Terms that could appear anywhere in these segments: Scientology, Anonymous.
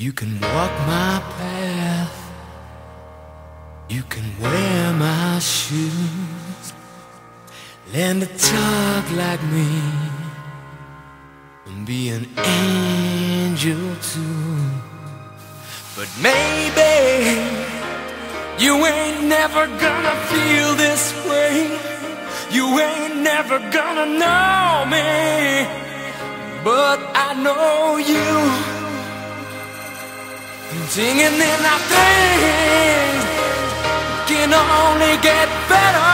You can walk my path, you can wear my shoes, learn to talk like me, and be an angel too. But maybe you ain't never gonna feel this way, you ain't never gonna know me, but I know you. Singing in our things can only get better,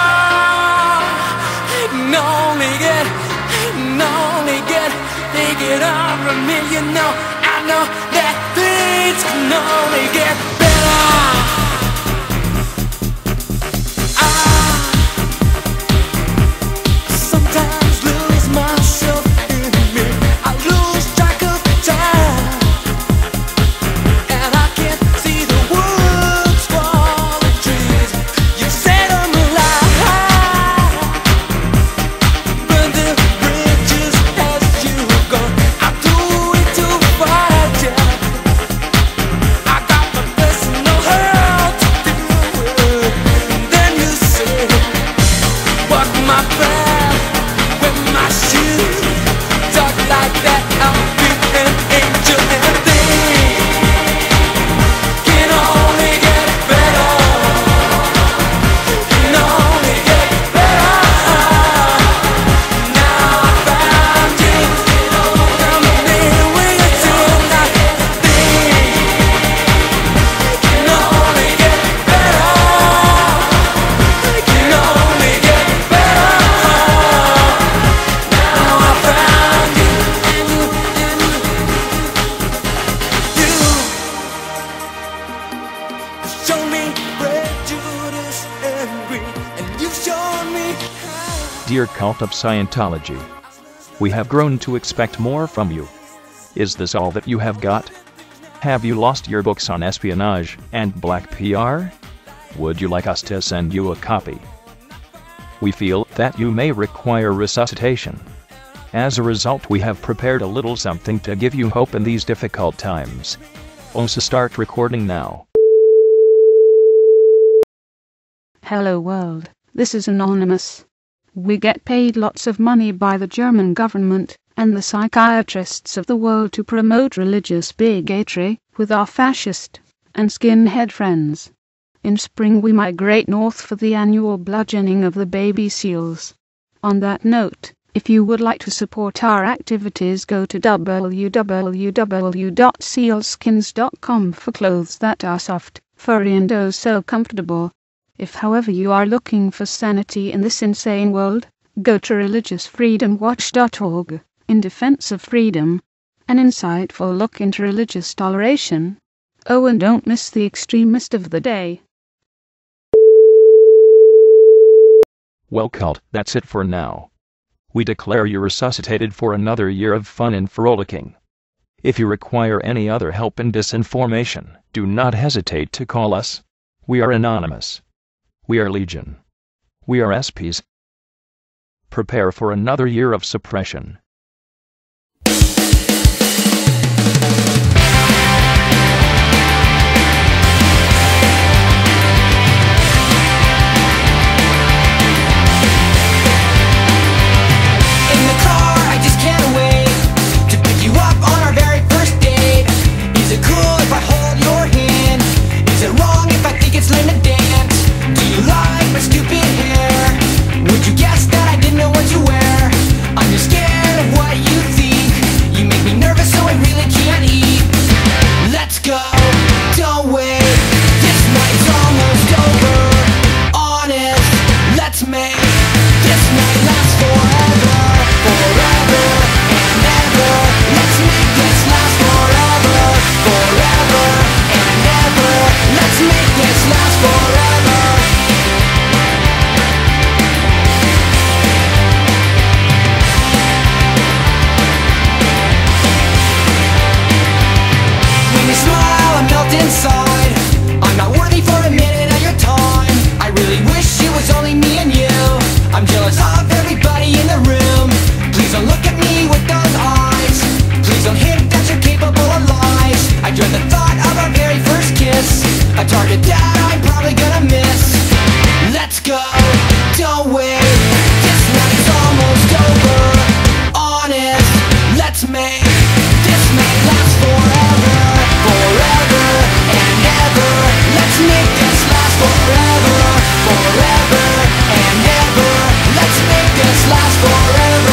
can only get, they get over me, you know, I know that things can only get better. I sometimes lose myself in me, I lose track of time. Dear Cult of Scientology, we have grown to expect more from you. Is this all that you have got? Have you lost your books on espionage and black PR? Would you like us to send you a copy? We feel that you may require resuscitation. As a result, we have prepared a little something to give you hope in these difficult times. Also start recording now. Hello world, this is Anonymous. We get paid lots of money by the German government and the psychiatrists of the world to promote religious bigotry with our fascist and skinhead friends. In spring we migrate north for the annual bludgeoning of the baby seals. On that note, if you would like to support our activities, go to www.sealskins.com for clothes that are soft, furry and oh so comfortable. If however you are looking for sanity in this insane world, go to religiousfreedomwatch.org, in defense of freedom. An insightful look into religious toleration. Oh, and don't miss the extremist of the day. Well cult, that's it for now. We declare you resuscitated for another year of fun and frolicking. If you require any other help in disinformation, do not hesitate to call us. We are Anonymous. We are Legion. We are SPs. Prepare for another year of suppression. Stupid hair, would you guess that I didn't know what to wear? I'm just scared to doubt I'm probably gonna miss. Let's go, don't wait, this one is almost over. Honest, let's make this may last forever. Forever and ever, let's make this last forever. Forever and ever, let's make this last forever.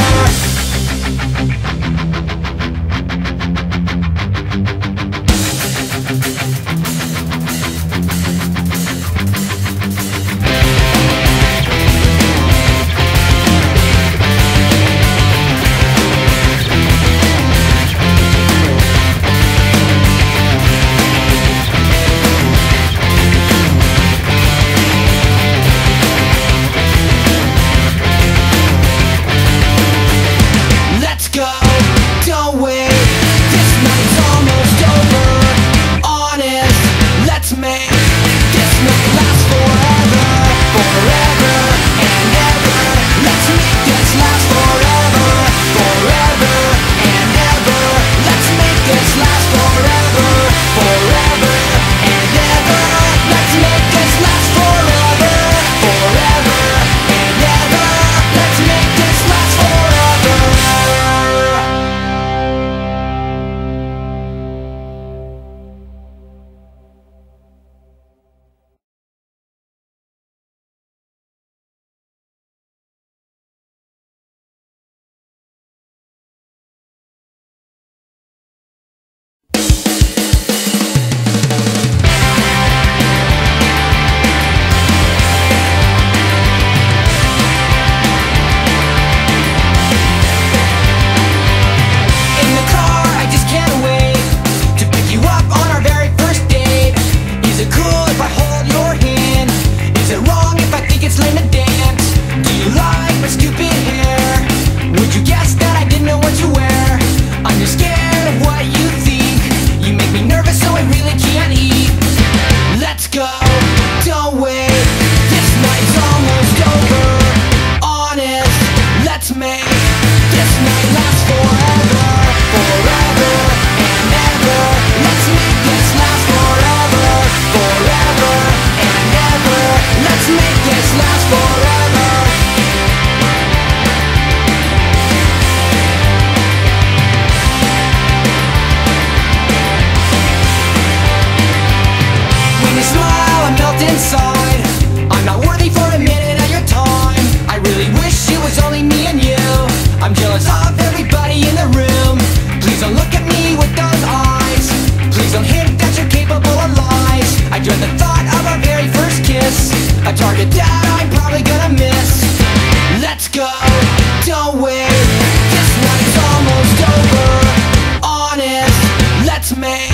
Man.